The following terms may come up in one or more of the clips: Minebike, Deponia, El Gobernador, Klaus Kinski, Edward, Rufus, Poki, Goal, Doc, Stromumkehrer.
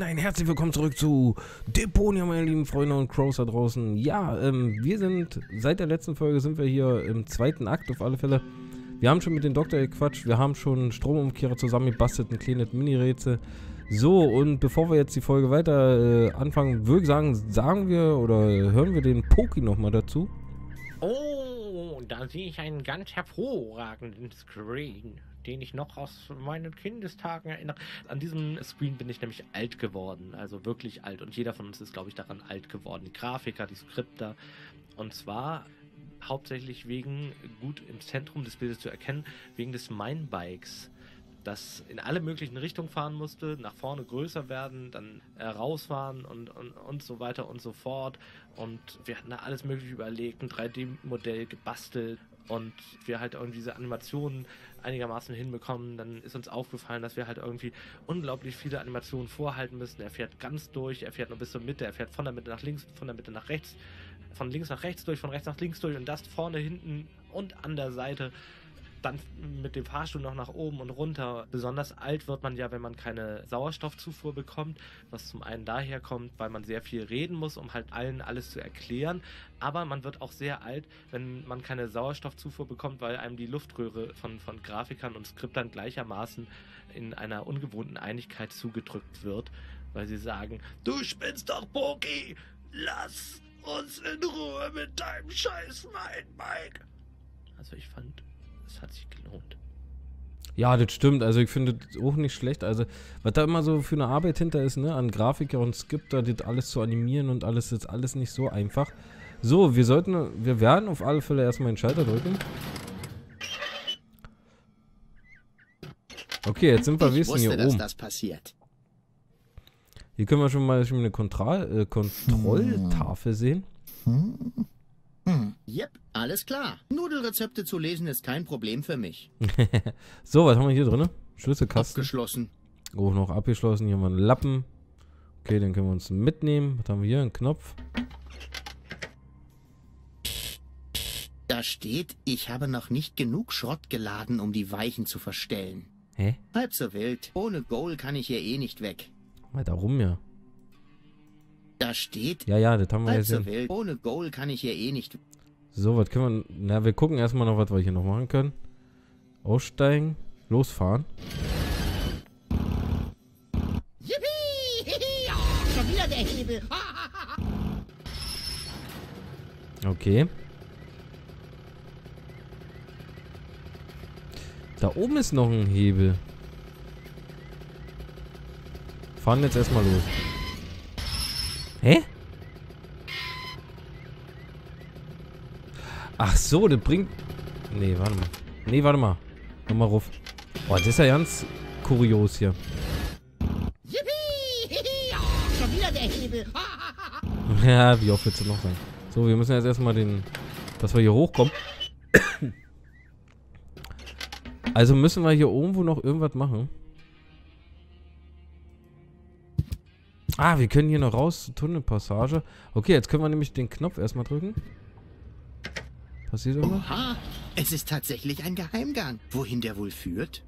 nein, herzlich willkommen zurück zu Deponia, meine lieben Freunde und Crows da draußen. Ja, wir sind, seit der letzten Folge sind wir hier im zweiten Akt auf alle Fälle. Wir haben schon mit dem Doktor gequatscht, wir haben schon Stromumkehrer zusammengebastelt, ein kleines Mini-Rätsel. So, und bevor wir jetzt die Folge weiter anfangen, würde ich sagen, hören wir den Poki nochmal dazu. Oh, da sehe ich einen ganz hervorragenden Screen, den ich noch aus meinen Kindestagen erinnere. An diesem Screen bin ich nämlich alt geworden, also wirklich alt. Und jeder von uns ist, glaube ich, daran alt geworden. Die Grafiker, die Skripter. Und zwar hauptsächlich wegen, gut im Zentrum des Bildes zu erkennen, wegen des Minebikes, das in alle möglichen Richtungen fahren musste, nach vorne größer werden, dann rausfahren und so weiter und so fort. Und wir hatten da alles mögliche überlegt, ein 3D-Modell gebastelt. Und wir halt irgendwie diese Animationen einigermaßen hinbekommen, dann ist uns aufgefallen, dass wir halt irgendwie unglaublich viele Animationen vorhalten müssen. Er fährt ganz durch, er fährt nur bis zur Mitte, er fährt von der Mitte nach links, von der Mitte nach rechts, von links nach rechts durch, von rechts nach links durch und das vorne, hinten und an der Seite. Dann mit dem Fahrstuhl noch nach oben und runter. Besonders alt wird man ja, wenn man keine Sauerstoffzufuhr bekommt, was zum einen daher kommt, weil man sehr viel reden muss, um halt allen alles zu erklären. Aber man wird auch sehr alt, wenn man keine Sauerstoffzufuhr bekommt, weil einem die Luftröhre von Grafikern und Skriptern gleichermaßen in einer ungewohnten Einigkeit zugedrückt wird, weil sie sagen, du spinnst doch, Poki! Lass uns in Ruhe mit deinem scheiß Minebike! Also ich fand, das hat sich gelohnt. Ja, das stimmt. Also ich finde das auch nicht schlecht. Also was da immer so für eine Arbeit hinter ist, ne, an Grafiker und Skripter, das alles zu animieren und alles, ist alles nicht so einfach. So, wir werden auf alle Fälle erstmal den Schalter drücken. Okay, jetzt sind wir wenigstens hier oben. Ich wusste, dass das passiert. Hier können wir schon mal eine Kontrolltafel sehen. Yep, alles klar. Nudelrezepte zu lesen ist kein Problem für mich. So, was haben wir hier drin? Schlüsselkasten. Abgeschlossen. Oh, noch abgeschlossen. Hier haben wir einen Lappen. Okay, den können wir uns mitnehmen. Was haben wir hier? Einen Knopf. Da steht, ich habe noch nicht genug Schrott geladen, um die Weichen zu verstellen. Hä? Halb so wild. Ohne Goal kann ich hier eh nicht weg. Weiter rum, ja. Da steht. Ja, das haben wir jetzt. Halb so wild. Ohne Goal kann ich hier eh nicht. So, was können wir... Na, wir gucken erstmal noch, was wir hier noch machen können. Aussteigen. Losfahren. Yippie! Oh, schon wieder der Hebel! Okay. Da oben ist noch ein Hebel. Fahren jetzt erstmal los. Hä? Ach so, das bringt... Nee, warte mal. Nee, warte mal. Nochmal ruf. Boah, das ist ja ganz kurios hier. Yippie! Oh, schon wieder der Hebel! Ja, wie oft wird es noch sein? So, wir müssen jetzt erstmal den... Dass wir hier hochkommen. Also müssen wir hier irgendwo noch irgendwas machen. Ah, wir können hier noch raus zur Tunnelpassage. Okay, jetzt können wir nämlich den Knopf erstmal drücken. Passiert irgendwas? Oha, es ist tatsächlich ein Geheimgang. Wohin der wohl führt?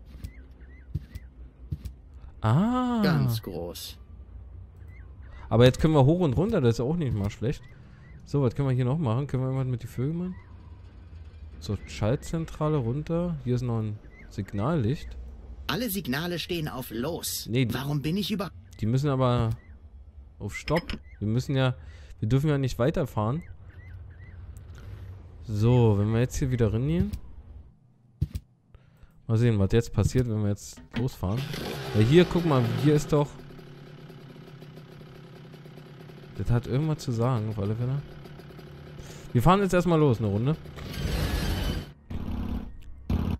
Ah. Ganz groß. Aber jetzt können wir hoch und runter, das ist auch nicht mal schlecht. So, was können wir hier noch machen? Können wir irgendwas mit den Vögeln machen? So, Schaltzentrale runter. Hier ist noch ein Signallicht. Alle Signale stehen auf Los. Nee, warum bin ich über... Die müssen aber auf Stopp. Wir dürfen ja nicht weiterfahren. So, wenn wir jetzt hier wieder reingehen. Mal sehen, was jetzt passiert, wenn wir jetzt losfahren. Weil hier, guck mal, hier ist doch... Das hat irgendwas zu sagen, auf alle Fälle. Wir fahren jetzt erstmal los, eine Runde.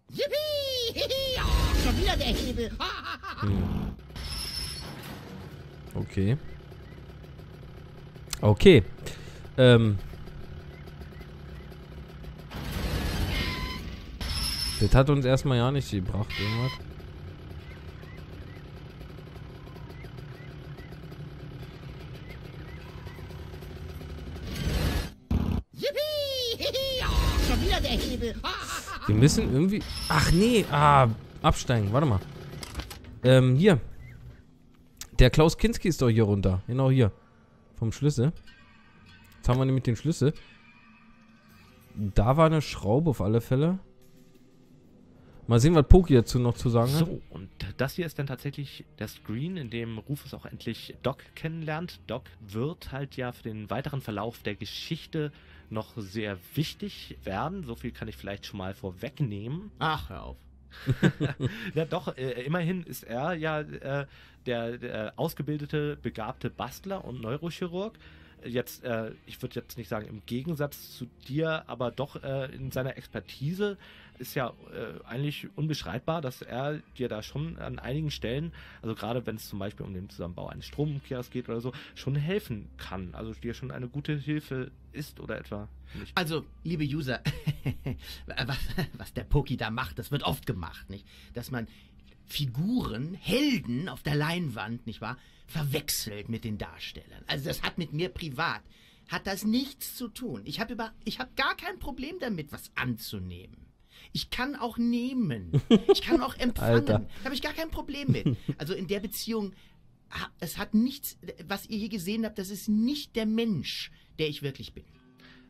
Yippie! Oh, schon wieder der Hebel! Okay. Okay. Das hat uns erstmal ja nicht gebracht, irgendwas. Schon wieder der Hebel. Wir müssen irgendwie... Ach nee, absteigen, warte mal. Hier. Der Klaus Kinski ist doch hier runter. Genau hier. Vom Schlüssel. Jetzt haben wir nämlich den Schlüssel. Da war eine Schraube auf alle Fälle. Mal sehen, was Poki dazu noch zu sagen hat. So, und das hier ist dann tatsächlich der Screen, in dem Rufus auch endlich Doc kennenlernt. Doc wird halt ja für den weiteren Verlauf der Geschichte noch sehr wichtig werden. So viel kann ich vielleicht schon mal vorwegnehmen. Ach, hör auf. Ja doch, immerhin ist er ja der ausgebildete, begabte Bastler und Neurochirurg. Jetzt, ich würde jetzt nicht sagen im Gegensatz zu dir, aber doch in seiner Expertise ist ja eigentlich unbeschreibbar, dass er dir da schon an einigen Stellen, also gerade wenn es zum Beispiel um den Zusammenbau eines Stromumkehrers geht oder so, schon helfen kann. Also dir schon eine gute Hilfe ist oder etwa nicht. Also, liebe User, was der Poki da macht, das wird oft gemacht, nicht? Dass man Figuren, Helden auf der Leinwand, nicht wahr, verwechselt mit den Darstellern. Also das hat mit mir privat, hat das nichts zu tun. Ich hab gar kein Problem damit, was anzunehmen. Ich kann auch nehmen. Ich kann auch empfangen. Alter. Da habe ich gar kein Problem mit. Also in der Beziehung, es hat nichts, was ihr hier gesehen habt, das ist nicht der Mensch, der ich wirklich bin.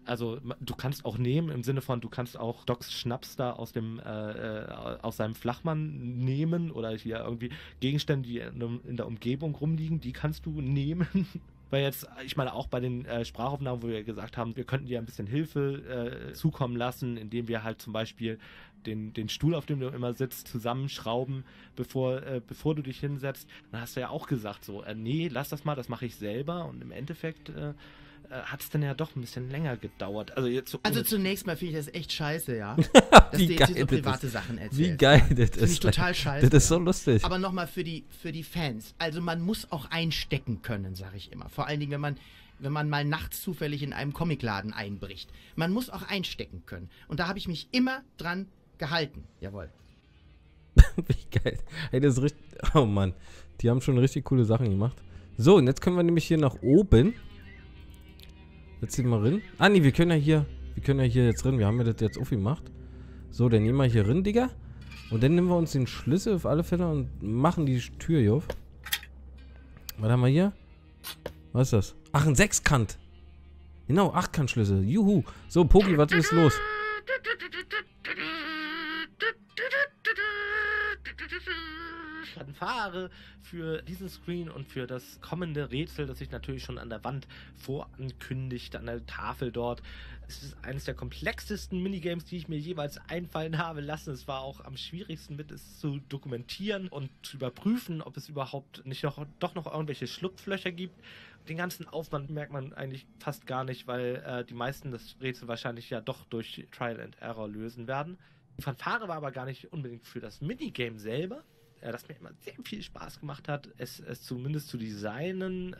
Also du kannst auch nehmen, im Sinne von, du kannst auch Docs Schnaps da aus seinem Flachmann nehmen oder hier irgendwie Gegenstände, die in der Umgebung rumliegen, die kannst du nehmen. Weil jetzt, ich meine auch bei den Sprachaufnahmen, wo wir gesagt haben, wir könnten dir ein bisschen Hilfe zukommen lassen, indem wir halt zum Beispiel den Stuhl, auf dem du immer sitzt, zusammenschrauben, bevor du dich hinsetzt. Dann hast du ja auch gesagt so, nee, lass das mal, das mache ich selber, und im Endeffekt... hat es dann ja doch ein bisschen länger gedauert. Also, jetzt so also zunächst mal finde ich das echt scheiße, ja. Dass die jetzt so private Sachen erzählen. Wie geil das ist. Finde ich total scheiße. Das ist so lustig. Aber nochmal für die Fans. Also man muss auch einstecken können, sage ich immer. Vor allen Dingen, wenn man mal nachts zufällig in einem Comicladen einbricht. Man muss auch einstecken können. Und da habe ich mich immer dran gehalten. Jawohl. Wie geil. Hey, das ist richtig... Oh Mann. Die haben schon richtig coole Sachen gemacht. So, und jetzt können wir nämlich hier nach oben... Jetzt ziehen wir mal rein. Ah, nee, wir können ja hier jetzt rein. Wir haben ja das jetzt aufgemacht. So, dann nehmen wir hier rein, Digga. Und dann nehmen wir uns den Schlüssel auf alle Fälle und machen die Tür hier auf. Was haben wir hier? Was ist das? Ach, ein Sechskant. Genau, Achtkantschlüssel. Juhu. So, Poki, was ist los? Fanfare für diesen Screen und für das kommende Rätsel, das sich natürlich schon an der Wand vorankündigt, an der Tafel dort. Es ist eines der komplexesten Minigames, die ich mir jeweils einfallen habe lassen. Es war auch am schwierigsten mit, es zu dokumentieren und zu überprüfen, ob es überhaupt nicht doch noch irgendwelche Schlupflöcher gibt. Den ganzen Aufwand merkt man eigentlich fast gar nicht, weil die meisten das Rätsel wahrscheinlich ja doch durch Trial and Error lösen werden. Die Fanfare war aber gar nicht unbedingt für das Minigame selber, das mir immer sehr viel Spaß gemacht hat, es zumindest zu designen,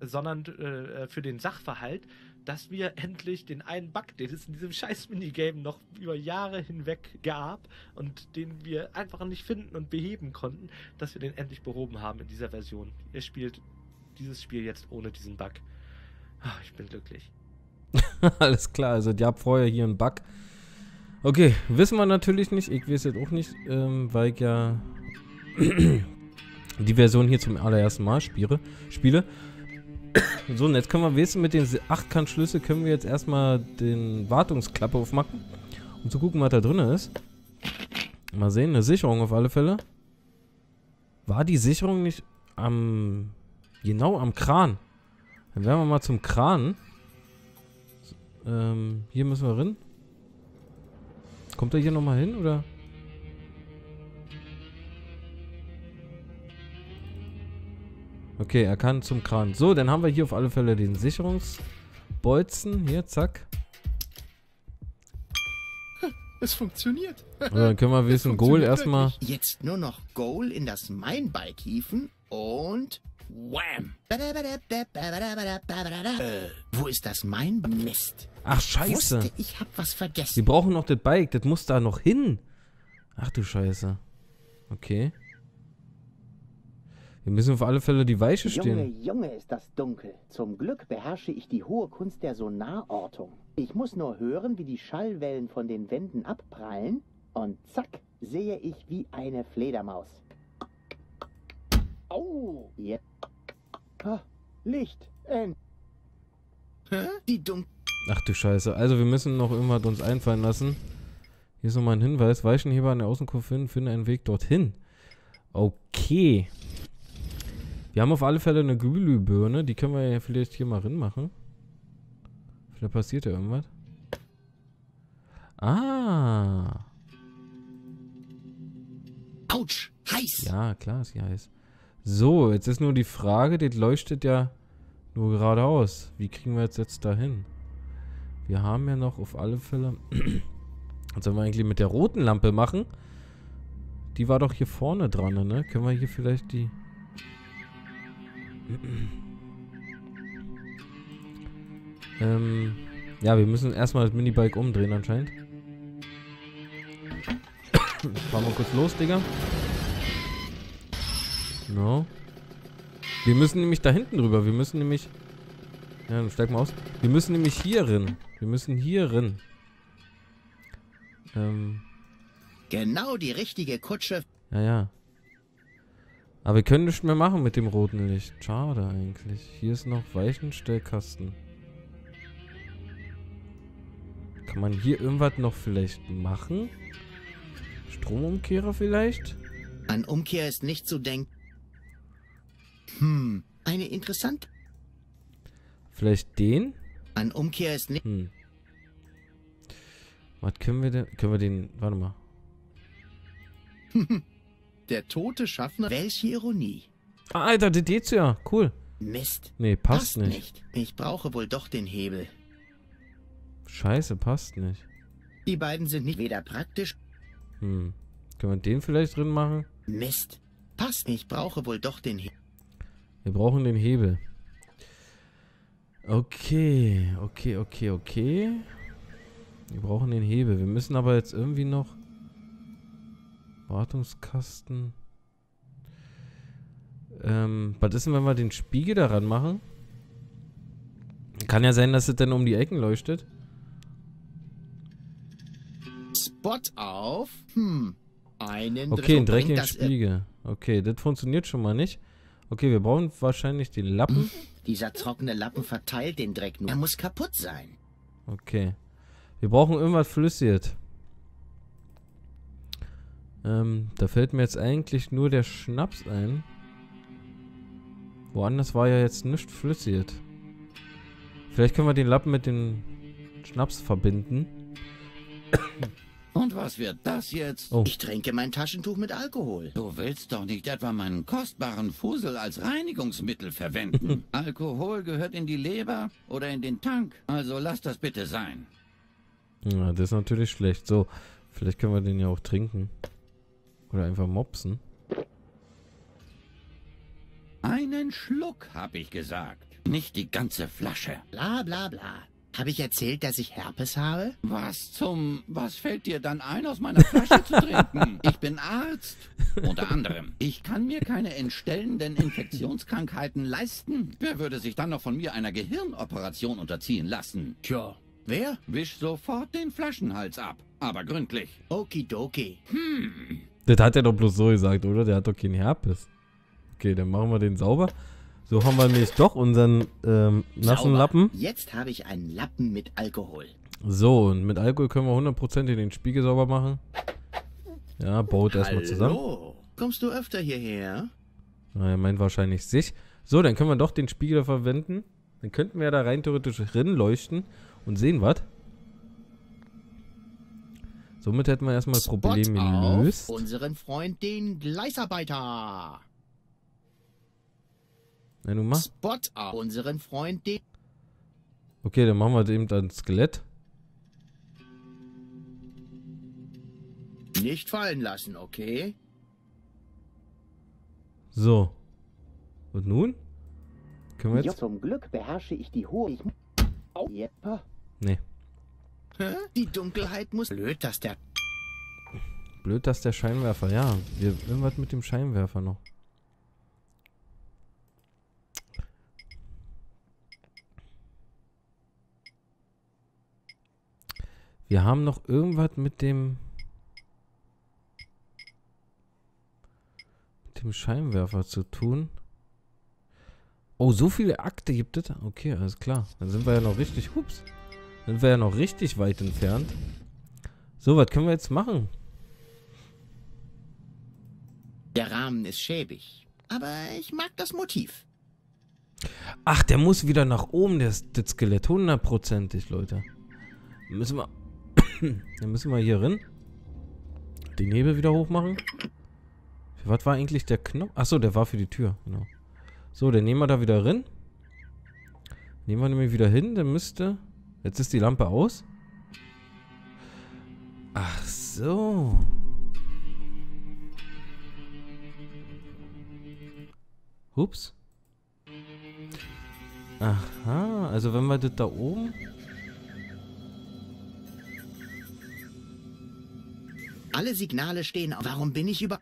sondern für den Sachverhalt, dass wir endlich den einen Bug, den es in diesem scheiß Minigame noch über Jahre hinweg gab und den wir einfach nicht finden und beheben konnten, dass wir den endlich behoben haben in dieser Version. Ihr spielt dieses Spiel jetzt ohne diesen Bug. Oh, ich bin glücklich. Alles klar, also ihr habt vorher hier einen Bug. Okay, wissen wir natürlich nicht. Ich weiß jetzt auch nicht, weil ich ja die Version hier zum allerersten Mal spiele. So, und jetzt können wir wissen, mit den 8-Kant-Schlüssel können wir jetzt erstmal den Wartungsklappe aufmachen, um zu gucken, was da drin ist. Mal sehen, eine Sicherung auf alle Fälle. War die Sicherung nicht am... Genau, am Kran. Dann werden wir mal zum Kran. Hier müssen wir rein. Kommt er hier nochmal hin, oder? Okay, er kann zum Kran. So, dann haben wir hier auf alle Fälle den Sicherungsbolzen. Hier, zack. Es funktioniert. Und dann können wir wissen, Goal erstmal... Jetzt nur noch Goal in das Minebike hieven und... Wham! Wo ist das Minebike? Mist. Ach, scheiße. Wusste, ich hab was vergessen. Wir brauchen noch das Bike. Das muss da noch hin. Ach du Scheiße. Okay. Wir müssen auf alle Fälle die Weiche stehen. Junge, ist das dunkel. Zum Glück beherrsche ich die hohe Kunst der Sonarortung. Ich muss nur hören, wie die Schallwellen von den Wänden abprallen. Und zack, sehe ich wie eine Fledermaus. Au! Ja. Ha, Licht! Die dumm. Ach du Scheiße. Also wir müssen noch irgendwas uns einfallen lassen. Hier ist nochmal ein Hinweis. Weichenheber an der Außenkurve finden, finde einen Weg dorthin. Okay. Wir haben auf alle Fälle eine Glühbirne. Die können wir ja vielleicht hier mal reinmachen. Vielleicht passiert ja irgendwas. Ah. Autsch, heiß. Ja, klar ist sie heiß. So, jetzt ist nur die Frage, das leuchtet ja nur geradeaus. Wie kriegen wir jetzt dahin? Wir haben ja noch auf alle Fälle... Was sollen wir eigentlich mit der roten Lampe machen? Die war doch hier vorne dran, ne? Können wir hier vielleicht die... Ja, wir müssen erstmal das Minibike umdrehen anscheinend. Fahren wir kurz los, Digga. Genau. Wir müssen nämlich da hinten rüber. Wir müssen nämlich... Ja, dann steig mal aus. Wir müssen nämlich hier rein. Wir müssen hier rein. Genau die richtige Kutsche. Ja, ja. Aber wir können nichts mehr machen mit dem roten Licht. Schade eigentlich. Hier ist noch Weichenstellkasten. Kann man hier irgendwas noch vielleicht machen? Stromumkehrer vielleicht? An Umkehr ist nicht zu denken. Hm, eine interessante. Vielleicht den? An Umkehr ist nicht... Hm. Was können wir denn... Können wir den... Warte mal. Der tote Schaffner... Welche Ironie. Ah, Alter, das geht's ja. Cool. Mist. Nee, passt nicht. Ich brauche wohl doch den Hebel. Scheiße, passt nicht. Die beiden sind nicht weder praktisch... Hm. Können wir den vielleicht drin machen? Mist. Passt nicht. Ich brauche wohl doch den Hebel. Wir brauchen den Hebel. Okay. Okay, okay, okay. Wir brauchen den Hebel. Wir müssen aber jetzt irgendwie noch... Wartungskasten... was ist denn, wenn wir den Spiegel daran machen? Kann ja sein, dass es dann um die Ecken leuchtet. Spot auf... Hm... Einen okay, einen dreckigen Spiegel. Okay, das funktioniert schon mal nicht. Okay, wir brauchen wahrscheinlich den Lappen. Dieser trockene Lappen verteilt den Dreck nur. Er muss kaputt sein. Okay. Wir brauchen irgendwas flüssiges. Da fällt mir jetzt eigentlich nur der Schnaps ein. Woanders war ja jetzt nicht flüssiges. Vielleicht können wir den Lappen mit dem Schnaps verbinden. Und was wird das jetzt? Oh. Ich tränke mein Taschentuch mit Alkohol. Du willst doch nicht etwa meinen kostbaren Fusel als Reinigungsmittel verwenden. Alkohol gehört in die Leber oder in den Tank. Also lass das bitte sein. Ja, das ist natürlich schlecht. So, vielleicht können wir den ja auch trinken. Oder einfach mopsen. Einen Schluck, habe ich gesagt. Nicht die ganze Flasche. Bla, bla, bla. Habe ich erzählt, dass ich Herpes habe? Was zum... Was fällt dir dann ein, aus meiner Flasche zu trinken? Ich bin Arzt. Unter anderem. Ich kann mir keine entstellenden Infektionskrankheiten leisten. Wer würde sich dann noch von mir einer Gehirnoperation unterziehen lassen? Tja. Wer? Wisch sofort den Flaschenhals ab. Aber gründlich. Okidoki. Hm. Das hat er doch bloß so gesagt, oder? Der hat doch keinen Herpes. Okay, dann machen wir den sauber. So haben wir nämlich doch unseren nassen Lappen. Jetzt habe ich einen Lappen mit Alkohol. So, und mit Alkohol können wir 100% den Spiegel sauber machen. Ja, baut erstmal zusammen. Kommst du öfter hierher? Na, er meint wahrscheinlich sich. So, dann können wir doch den Spiegel verwenden. Dann könnten wir da rein theoretisch rinleuchten und sehen was. Somit hätten wir erstmal Probleme gelöst. Unseren Freund, den Gleisarbeiter. Nein, du machst. Unseren Freund, den. Okay, dann machen wir dem dann Skelett. Nicht fallen lassen, okay? So. Und nun? Können wir jetzt. Zum Glück beherrsche ich die hohe. Nee. Hä? Die Dunkelheit muss. Blöd, dass der Scheinwerfer, ja. Irgendwas mit dem Scheinwerfer noch. Wir haben noch irgendwas mit dem mit dem Scheinwerfer zu tun. Oh, so viele Akte gibt es? Okay, alles klar. Dann sind wir ja noch richtig... Ups. Dann sind wir ja noch richtig weit entfernt. So, was können wir jetzt machen? Der Rahmen ist schäbig, aber ich mag das Motiv. Ach, der muss wieder nach oben, das Skelett. Hundertprozentig, Leute. Dann müssen wir hier rein. Den Hebel wieder hoch machen. Für was war eigentlich der Knopf? Achso, der war für die Tür. Genau. So, den nehmen wir da wieder rein. Nehmen wir nämlich wieder hin. Dann müsste... Jetzt ist die Lampe aus. Ach so. Ups. Aha, also wenn wir das da oben... Alle Signale stehen auf. Warum bin ich über...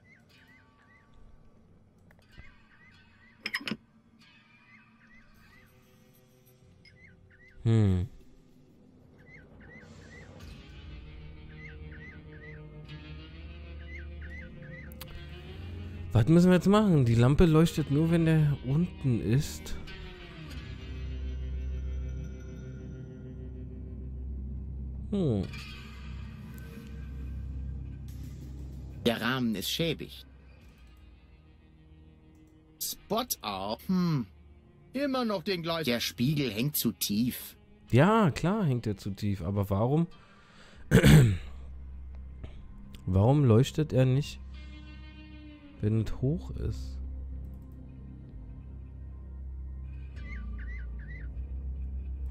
Hm. Was müssen wir jetzt machen? Die Lampe leuchtet nur, wenn der unten ist. Hm. Der Rahmen ist schäbig. Spot auf. Hm. Immer noch den gleichen. Der Spiegel hängt zu tief. Ja, klar hängt er zu tief. Aber warum? Warum leuchtet er nicht, wenn es hoch ist?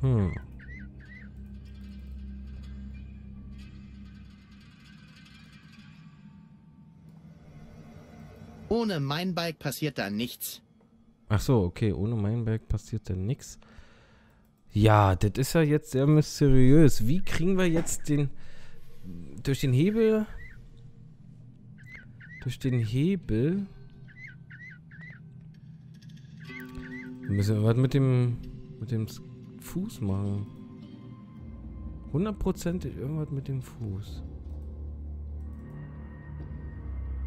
Hm. Ohne Minebike passiert da nichts. Ach so, okay, ohne Minebike passiert da nichts. Ja, das ist ja jetzt sehr mysteriös. Wie kriegen wir jetzt den... Durch den Hebel... Müssen wir was mit dem Fuß machen. Hundertprozentig irgendwas mit dem Fuß.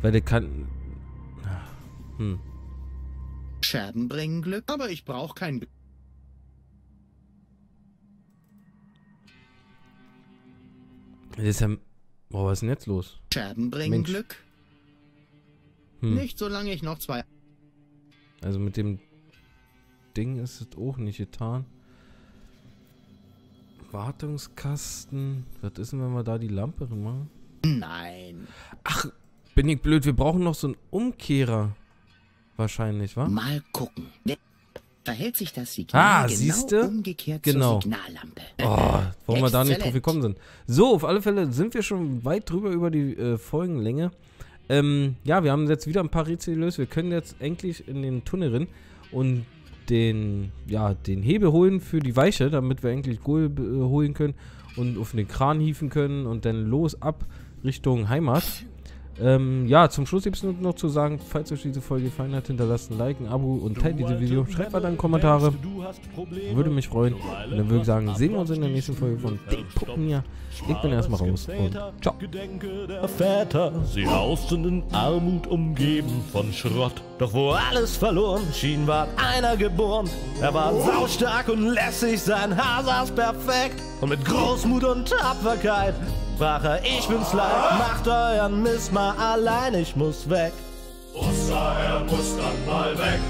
Weil der kann... Hm. Scherben bringen Glück, aber ich brauche kein Glück. Das ist ja... Boah, was ist denn jetzt los? Scherben bringen Mensch. Glück. Hm. Nicht solange ich noch zwei... Also mit dem Ding ist es auch nicht getan. Wartungskasten. Was ist denn, wenn wir da die Lampe machen? Nein. Ach, bin ich blöd. Wir brauchen noch so einen Umkehrer. Wahrscheinlich, wa? Mal gucken. Da hält sich das Signal genau umgekehrt zur Signallampe. Oh, warum wir da nicht drauf gekommen sind. So, auf alle Fälle sind wir schon weit drüber über die Folgenlänge. Ja, wir haben jetzt wieder ein paar Rätsel gelöst. Wir können jetzt endlich in den Tunnel rein und den Hebel holen für die Weiche, damit wir endlich Goal holen können und auf den Kran hieven können und dann los ab Richtung Heimat. Ja, zum Schluss gibt es nur noch zu sagen, falls euch diese Folge gefallen hat, hinterlasst ein Like, ein Abo und teilt dieses Video. Schreibt mal dann Kommentare. Würde mich freuen. Und dann würde ich sagen, sehen wir uns in der nächsten Folge von Deponia. Ich bin erstmal raus und ciao. Gedenke der Väter, sie hausten in Armut umgeben von Schrott. Doch wo alles verloren schien, war einer geboren. Er war saustark und lässig, sein Haar saß perfekt. Und mit Großmut und Tapferkeit sprach er, ich bin's leid, macht euren Mist mal allein, ich muss weg. Oster, er muss dann mal weg.